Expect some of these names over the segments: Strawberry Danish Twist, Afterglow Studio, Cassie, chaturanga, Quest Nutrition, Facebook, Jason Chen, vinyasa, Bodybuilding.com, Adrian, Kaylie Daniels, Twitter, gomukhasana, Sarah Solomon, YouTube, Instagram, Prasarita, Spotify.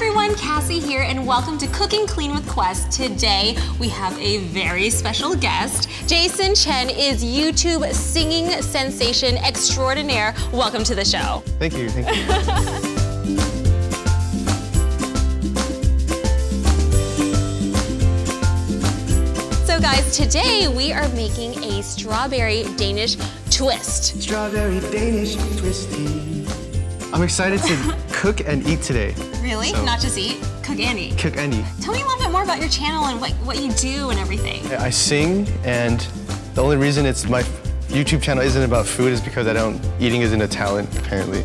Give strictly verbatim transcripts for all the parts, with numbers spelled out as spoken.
everyone, Cassie here, and welcome to Cooking Clean with Quest. Today, we have a very special guest. Jason Chen is YouTube singing sensation extraordinaire. Welcome to the show. Thank you, thank you. So guys, today we are making a strawberry Danish twist. Strawberry Danish twisty. I'm excited to cook and eat today. Really? So. Not just eat, cook and eat. Cook and eat. Tell me a little bit more about your channel and what, what you do and everything. I sing, and the only reason it's my YouTube channel isn't about food is because I don't, eating isn't a talent, apparently.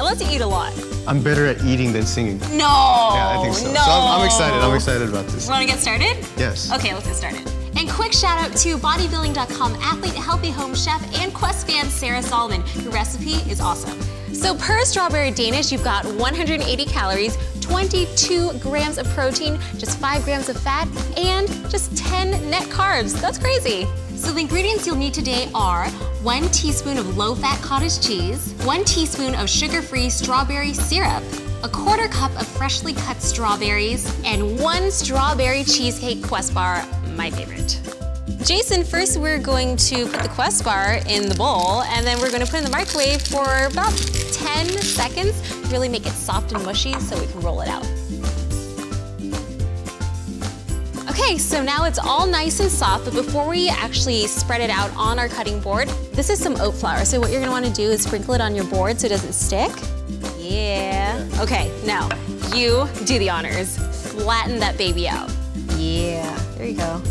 Unless you eat a lot. I'm better at eating than singing. No, yeah, I think so. No. So I'm, I'm excited, I'm excited about this. You wanna get started? Yes. Okay, let's get started. And quick shout out to bodybuilding dot com athlete, healthy home chef, and Quest fan Sarah Solomon. Your recipe is awesome. So per strawberry Danish, you've got one hundred eighty calories, twenty-two grams of protein, just five grams of fat, and just ten net carbs. That's crazy. So the ingredients you'll need today are one teaspoon of low-fat cottage cheese, one teaspoon of sugar-free strawberry syrup, a quarter cup of freshly cut strawberries, and one strawberry cheesecake Quest bar, my favorite. Jason, first we're going to put the Quest bar in the bowl, and then we're gonna put it in the microwave for about ten seconds, really make it soft and mushy so we can roll it out. Okay, so now it's all nice and soft, but before we actually spread it out on our cutting board, this is some oat flour. So what you're gonna wanna do is sprinkle it on your board so it doesn't stick. Yeah. Okay, now you do the honors. Flatten that baby out. Yeah, there you go.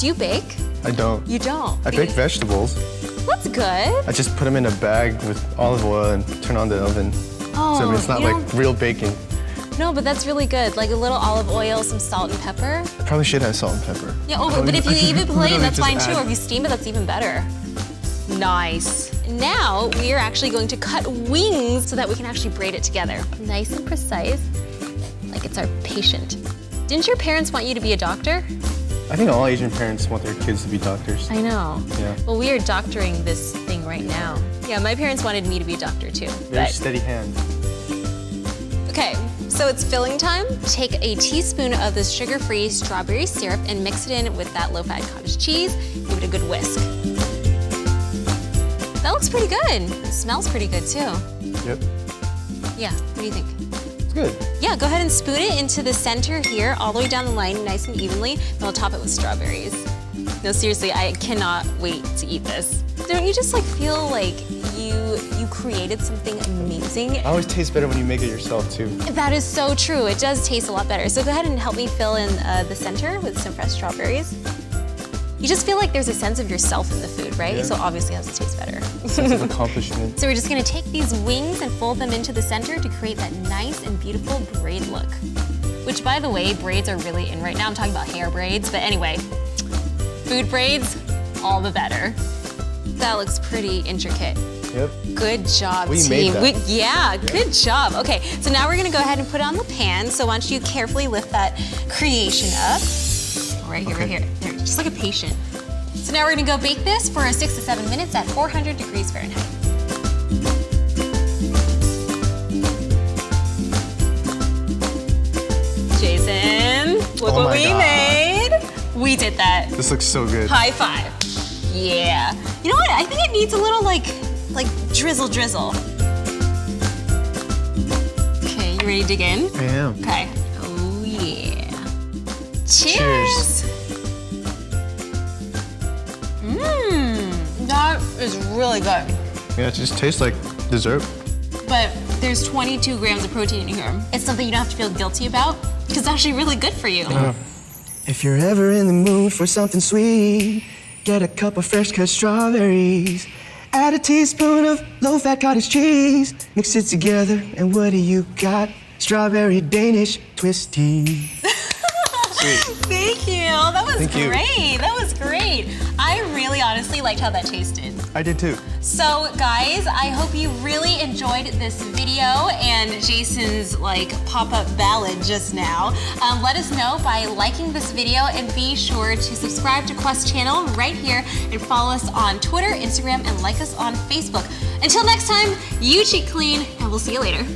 Do you bake? I don't. You don't? I bake vegetables. That's good. I just put them in a bag with olive oil and turn on the oven. Oh, so it's not like don't... real baking. No, but that's really good. Like a little olive oil, some salt and pepper. Probably should have salt and pepper. Yeah, oh, but, but if you leave it plain, that's fine add. too. Or if you steam it, that's even better. Nice. Now we are actually going to cut wings so that we can actually braid it together. Nice and precise, like it's our patient. Didn't your parents want you to be a doctor? I think all Asian parents want their kids to be doctors. I know. Yeah. Well, we are doctoring this thing right now. Yeah, my parents wanted me to be a doctor too. Very but... steady hand. Okay. So it's filling time. Take a teaspoon of this sugar-free strawberry syrup and mix it in with that low-fat cottage cheese. Give it a good whisk. That looks pretty good. It smells pretty good too. Yep. Yeah, what do you think? It's good. Yeah, go ahead and spoon it into the center here, all the way down the line, nice and evenly, and we'll top it with strawberries. No, seriously, I cannot wait to eat this. Don't you just like feel like you you created something amazing? It always tastes better when you make it yourself too. That is so true. It does taste a lot better. So go ahead and help me fill in uh, the center with some fresh strawberries. You just feel like there's a sense of yourself in the food, right? Yeah. So obviously it has to taste better. Sense of accomplishment. So we're just gonna take these wings and fold them into the center to create that nice and beautiful braid look. Which by the way, braids are really in right now. I'm talking about hair braids, but anyway, food braids, all the better. That looks pretty intricate. Yep. Good job, we team. Made that. We, yeah, yep. Good job. Okay, so now we're gonna go ahead and put it on the pan. So why don't you carefully lift that creation up. All right, here, okay. Right here. There, just like a patient. So now we're gonna go bake this for six to seven minutes at four hundred degrees Fahrenheit. Jason, look oh what we God. made. We did that. This looks so good. High five. Yeah. You know what? I think it needs a little like, like drizzle, drizzle. Okay, you ready to dig in? I am. Okay. Oh yeah. Cheers. Mmm. That is really good. Yeah, it just tastes like dessert. But there's twenty-two grams of protein in here. It's something you don't have to feel guilty about because it's actually really good for you. Uh, if you're ever in the mood for something sweet, get a cup of fresh cut strawberries. Add a teaspoon of low-fat cottage cheese. Mix it together, and what do you got? Strawberry Danish twisty. Sweet. Thank you. That was Thank great. You. That was great. I really honestly liked how that tasted. I did too. So guys, I hope you really enjoyed this video and Jason's like pop-up ballad just now. Um, let us know by liking this video and be sure to subscribe to Quest channel right here and follow us on Twitter, Instagram, and like us on Facebook. Until next time, you cheat clean and we'll see you later.